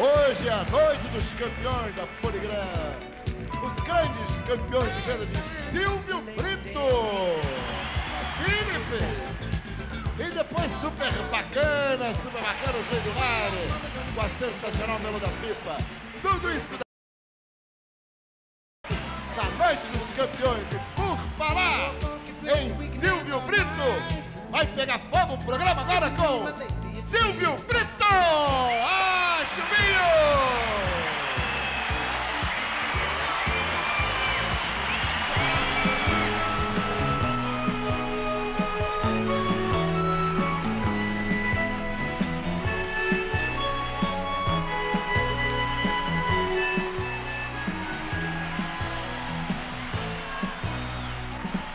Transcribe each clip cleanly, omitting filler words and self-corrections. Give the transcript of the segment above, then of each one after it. Hoje é a noite dos campeões da PolyGram. Os grandes campeões de venda de Silvio Brito, Felipe. E depois super bacana o Júlio Mário, com a sensacional mesmo da FIFA. Tudo isso da noite dos campeões. E por falar em Silvio Brito, vai pegar fogo o programa agora com Silvio Brito.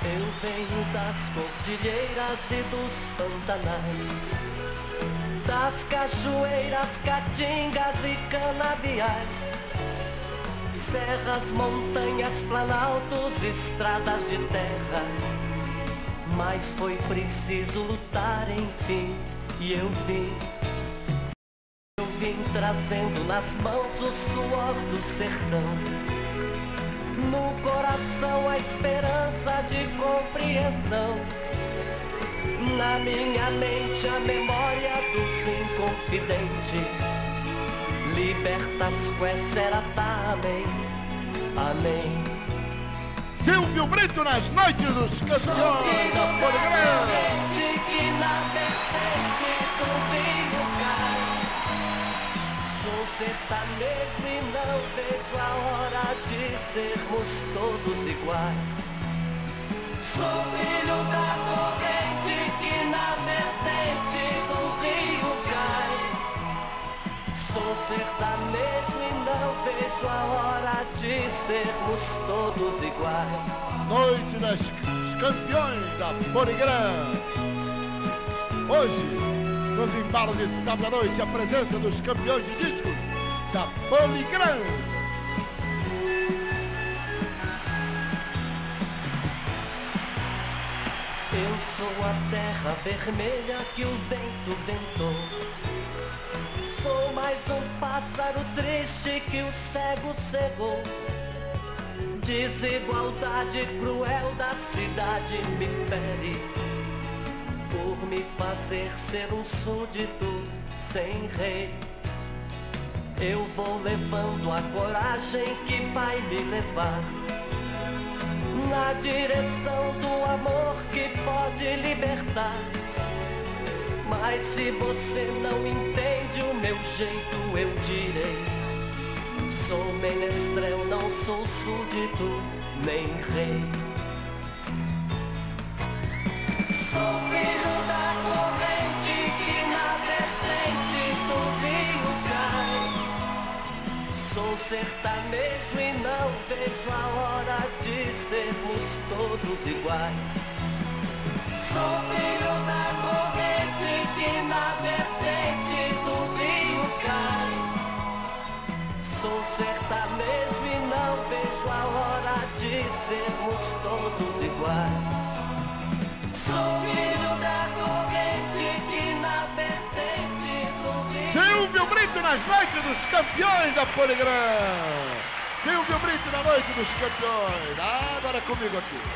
Eu venho das cordilheiras e dos pantanais, das cachoeiras, caatingas e canaviais, serras, montanhas, planaltos, estradas de terra. Mas foi preciso lutar, enfim, e eu vim trazendo nas mãos o suor do sertão, no coração a esperança de compreensão, na minha mente a memória dos inconfidentes. Libertas serata, amém, amém. Silvio Brito nas noites dos campeões da PolyGram. Que na vertente do rio cai. Sou sertanejo e não vejo a hora de sermos todos iguais. Sou filho da corrente que na vertente do rio cai. Sou sertanejo e não vejo a hora de sermos todos iguais. Noite dos campeões da PolyGram. Hoje, nos embalos de sábado à noite, a presença dos campeões de disco da PolyGram. Eu sou a terra vermelha que o vento ventou, sou mais um pássaro triste que o cego cegou. Desigualdade cruel da cidade me fere, por me fazer ser um súdito sem rei. Eu vou levando a coragem que vai me levar na direção do amor que pode libertar. Mas se você não entende o meu jeito, eu direi: sou menestrel, não sou súdito nem rei. Sou filho da corrente que na vertente do rio cai. Sou sertanejo e não vejo a hora de sermos todos iguais. Sou filho da corrente que na vertente do rio cai. Sou sertanejo e não vejo a hora de sermos todos iguais. Sou filho da corrente que na vertente do rio cai. Silvio Brito nas noites dos campeões da PolyGram. Silvio Brito na noite dos campeões. Agora comigo aqui.